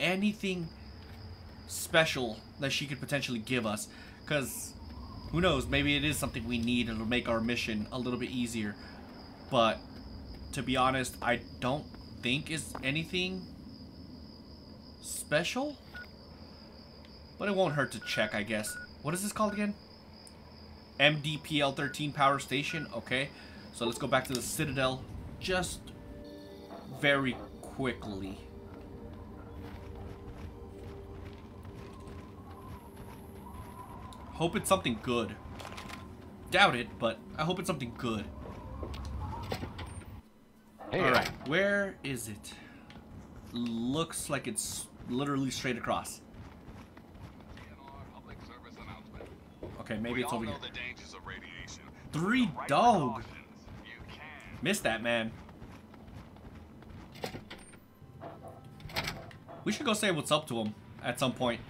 anything special that she could potentially give us, because who knows, maybe it is something we need and it'll make our mission a little bit easier. But, to be honest, I don't think it's anything special. But it won't hurt to check, I guess. What is this called again? MDPL 13 Power Station. Okay, so let's go back to the Citadel just very quickly. Hope it's something good. Doubt it, but I hope it's something good. Hey. Alright, where is it? Looks like it's literally straight across. Okay, maybe it's over here. Three Dog! Missed that, man. We should go say what's up to him at some point.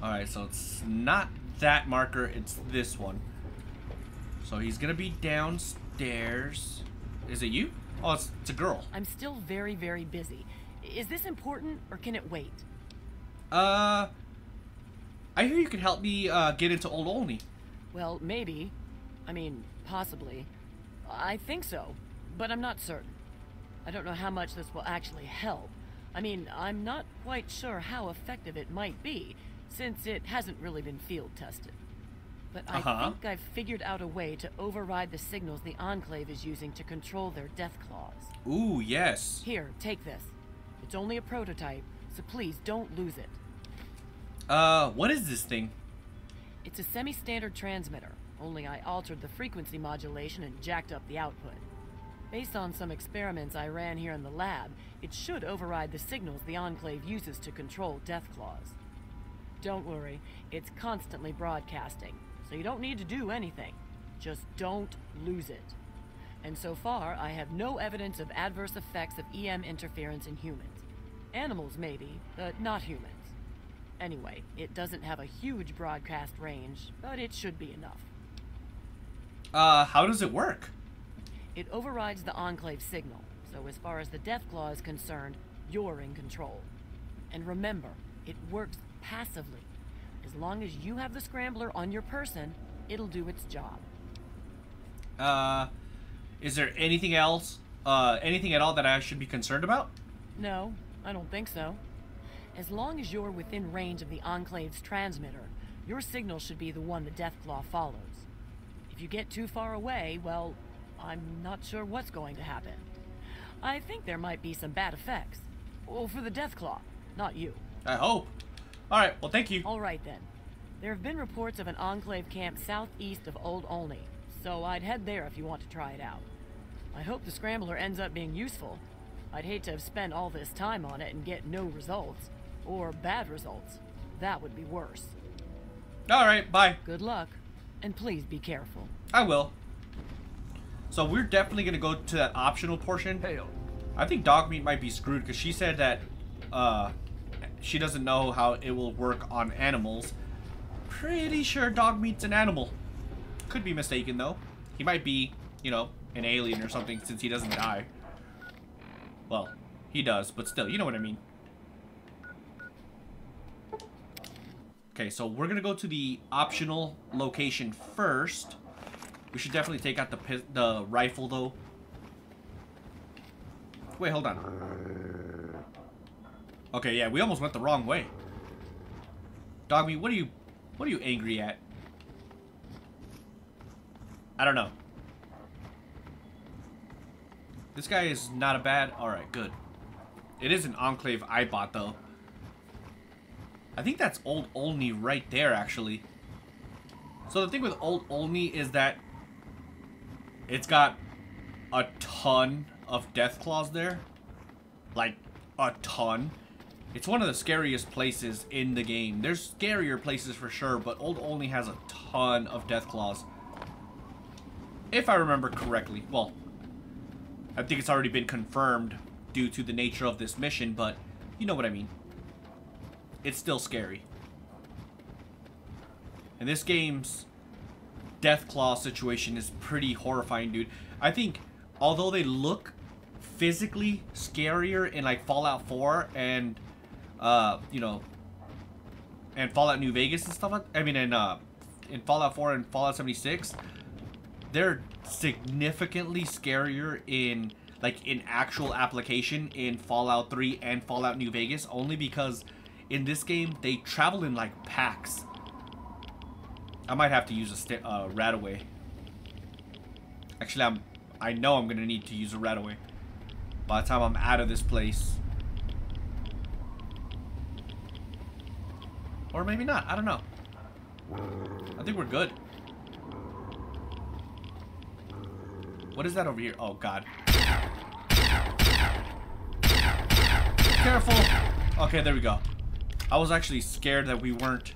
Alright, so it's not that marker, it's this one. So he's gonna be downstairs. Is it you? Oh, it's a girl. I'm still very, very busy. Is this important or can it wait? I hear you can help me get into Old Olney. Well, maybe. I mean, possibly. I think so, but I'm not certain. I don't know how much this will actually help. I mean, I'm not quite sure how effective it might be, since it hasn't really been field tested. But I think I've figured out a way to override the signals the Enclave is using to control their death claws. Ooh, yes. Here, take this. It's only a prototype, so please don't lose it. What is this thing? It's a semi-standard transmitter, only I altered the frequency modulation and jacked up the output. Based on some experiments I ran here in the lab, it should override the signals the Enclave uses to control death claws. Don't worry, it's constantly broadcasting, so you don't need to do anything. Just don't lose it. And so far, I have no evidence of adverse effects of EM interference in humans. Animals maybe, but not humans. Anyway, it doesn't have a huge broadcast range, but it should be enough. How does it work? It overrides the Enclave signal, so as far as the death claw is concerned, you're in control. And remember, it works passively. As long as you have the scrambler on your person, it'll do its job. Is there anything else, anything at all that I should be concerned about? No, I don't think so. As long as you're within range of the Enclave's transmitter, your signal should be the one the death claw follows. If you get too far away, well, I'm not sure what's going to happen. I think there might be some bad effects. Well, for the death claw, not you. I hope. All right, well, thank you. All right, then. There have been reports of an Enclave camp southeast of Old Olney, so I'd head there if you want to try it out. I hope the scrambler ends up being useful. I'd hate to have spent all this time on it and get no results. Or bad results. That would be worse. Alright, bye. Good luck. And please be careful. I will. So we're definitely going to go to that optional portion. Hail. I think dog meat might be screwed because she said that she doesn't know how it will work on animals. Pretty sure dog meat's an animal. Could be mistaken though. He might be, you know, an alien or something since he doesn't die. Well, he does, but still, you know what I mean. Okay, so we're gonna go to the optional location first. We should definitely take out the rifle though. Wait, hold on. Okay, yeah, we almost went the wrong way. Dogmeat, what are you angry at? I don't know. This guy is not a bad. All right, good. It is an Enclave I bought though. I think that's Old Olney right there, actually. So the thing with Old Olney is that it's got a ton of death claws there. Like, a ton. It's one of the scariest places in the game. There's scarier places for sure, but Old Olney has a ton of death claws. If I remember correctly. Well, I think it's already been confirmed due to the nature of this mission, but you know what I mean. It's still scary. And this game's death claw situation is pretty horrifying, dude. I think although they look physically scarier in like Fallout 4 and you know, and Fallout New Vegas and stuff like that, I mean in Fallout 4 and Fallout 76, they're significantly scarier in like in actual application in Fallout 3 and Fallout New Vegas, only because in this game, they travel in, like, packs. I might have to use a rat away. Actually, I know I'm going to need to use a rat away by the time I'm out of this place. Or maybe not. I don't know. I think we're good. What is that over here? Oh, God. Careful. Okay, there we go. I was actually scared that we weren't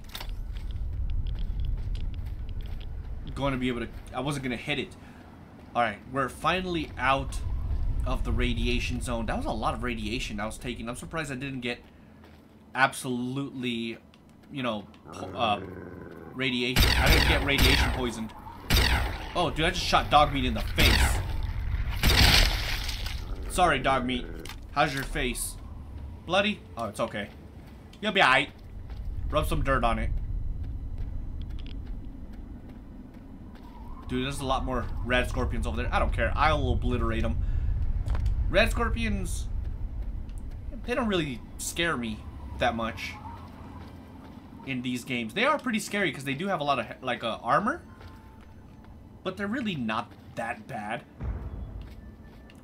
going to be able to... I wasn't going to hit it. Alright, we're finally out of the radiation zone. That was a lot of radiation I was taking. I'm surprised I didn't get absolutely, you know, radiation. I didn't get radiation poisoned. Oh, dude, I just shot dog meat in the face. Sorry, dog meat. How's your face? Bloody? Oh, it's okay. You'll be alright. Rub some dirt on it. Dude, there's a lot more red scorpions over there. I don't care. I'll obliterate them. Red scorpions, They don't really scare me that much in these games. They are pretty scary because they do have a lot of, like, armor. But they're really not that bad.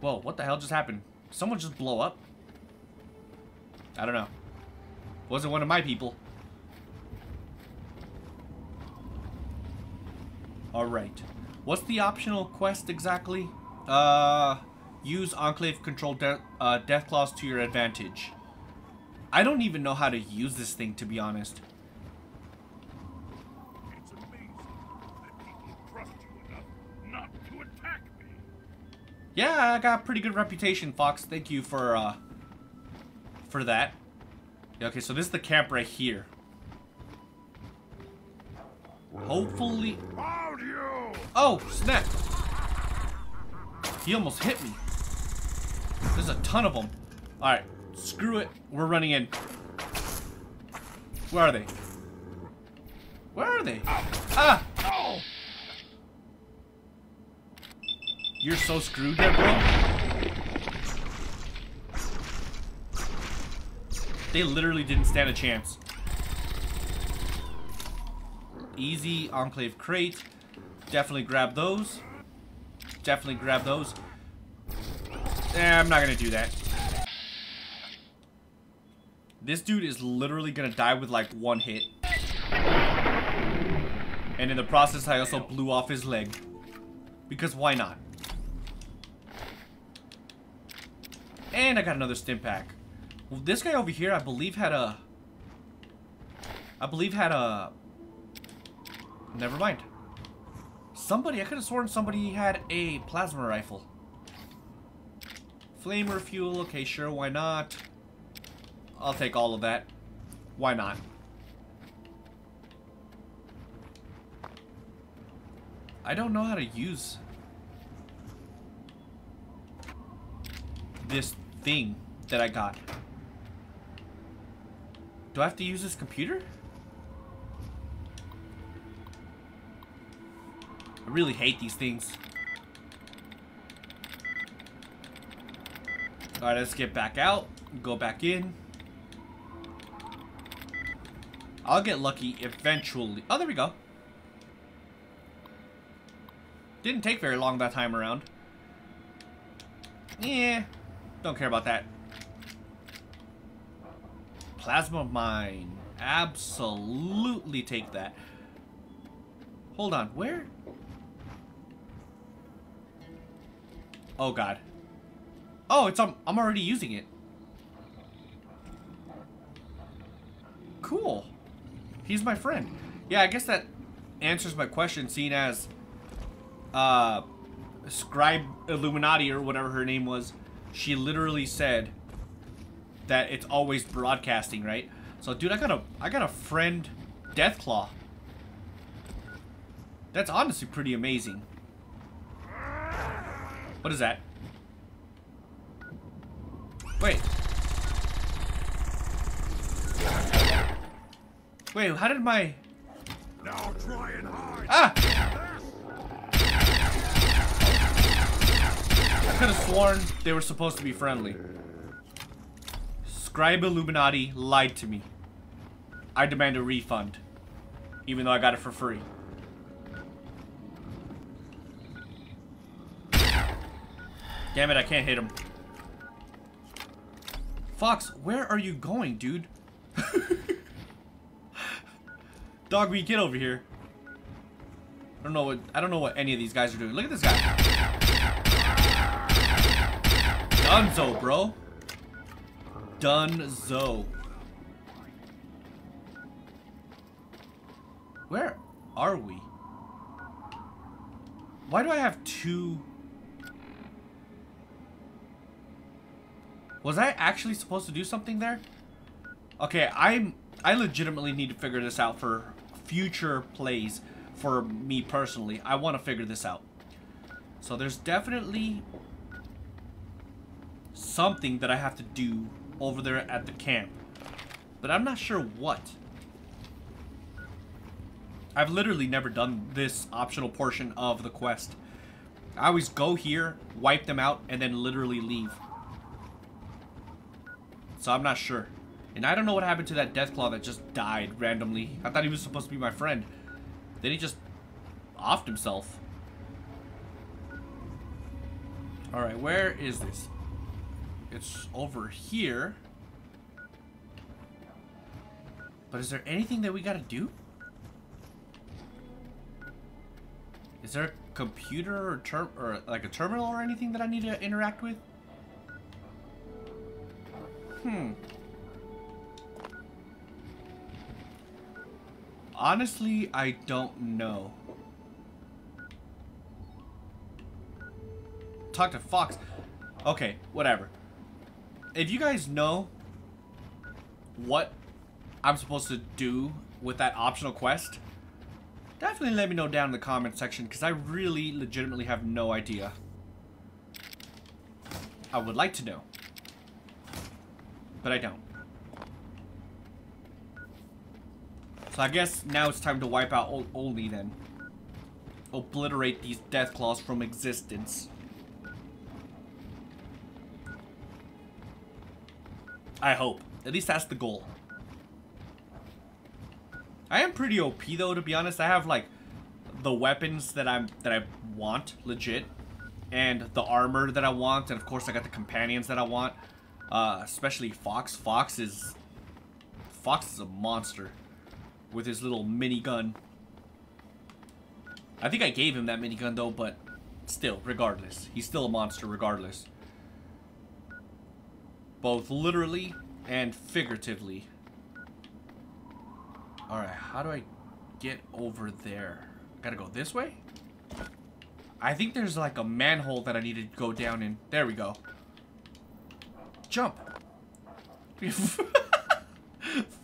Whoa, what the hell just happened? Someone just blow up? I don't know. Wasn't one of my people. Alright. What's the optional quest exactly? Use Enclave control Deathclaws to your advantage. I don't even know how to use this thing, to be honest. It's amazing that people trust you enough not to attack me. Yeah, I got a pretty good reputation, Fox. Thank you for that. Okay, so this is the camp right here. Hopefully... Oh, snap! He almost hit me. There's a ton of them. Alright, screw it. We're running in. Where are they? Where are they? Ah! Oh. You're so screwed there, bro. They literally didn't stand a chance. Easy, Enclave crate. Definitely grab those. Definitely grab those. Eh, I'm not gonna do that. This dude is literally gonna die with like one hit. And in the process, I also blew off his leg. Because why not? And I got another stim pack. Well, this guy over here, I believe had a... Never mind. Somebody, I could have sworn somebody had a plasma rifle. Flamer fuel, okay, sure, why not? I'll take all of that. Why not? I don't know how to use this thing that I got. Do I have to use this computer? I really hate these things. Alright, let's get back out. Go back in. I'll get lucky eventually. Oh, there we go. Didn't take very long that time around. Yeah, don't care about that. Plasma mine. Absolutely take that. Hold on, where... Oh god. Oh, it's I'm already using it. Cool. He's my friend. Yeah, I guess that answers my question, seeing as Scribe Illuminati or whatever her name was, she literally said that it's always broadcasting, right? So dude, I got a friend Deathclaw. That's honestly pretty amazing. What is that? Wait. Wait, how did my... Now try and hide. Ah! I could have sworn they were supposed to be friendly. Scribe Illuminati lied to me. I demand a refund. Even though I got it for free. Damn it, I can't hit him. Fox, where are you going, dude? Dog, we get over here. I don't know what any of these guys are doing. Look at this guy. Dunzo, bro. Dunzo. Where are we? Why do I have two... Was I actually supposed to do something there? Okay, I legitimately need to figure this out for future plays for me personally. I want to figure this out. So there's definitely something that I have to do over there at the camp. But I'm not sure what. I've literally never done this optional portion of the quest. I always go here, wipe them out, and then literally leave. so I'm not sure. And I don't know what happened to that Deathclaw that just died randomly. I thought he was supposed to be my friend. Then he just offed himself. Alright, where is this? It's over here. But is there anything that we gotta do? Is there a computer or like a terminal or anything that I need to interact with? Honestly, I don't know. Talk to Fox. Okay, whatever. If you guys know what I'm supposed to do with that optional quest, definitely let me know down in the comment section, because I really legitimately have no idea. I would like to know, but I don't. So I guess now it's time to wipe out Old Olney then. Obliterate these Deathclaws from existence. I hope. At least that's the goal. I am pretty OP though, to be honest. I have like the weapons that I want, legit, and the armor that I want, and of course I got the companions that I want. Especially Fox. Fox is a monster with his little minigun. I think I gave him that minigun though, but still, regardless. He's still a monster regardless. Both literally and figuratively. Alright, how do I get over there? Gotta go this way? I think there's like a manhole that I need to go down in. There we go. Jump!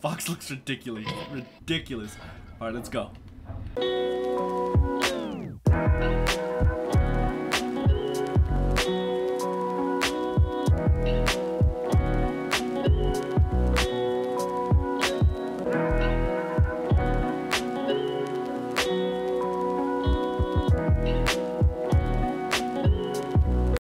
Fox looks ridiculous. Alright, let's go.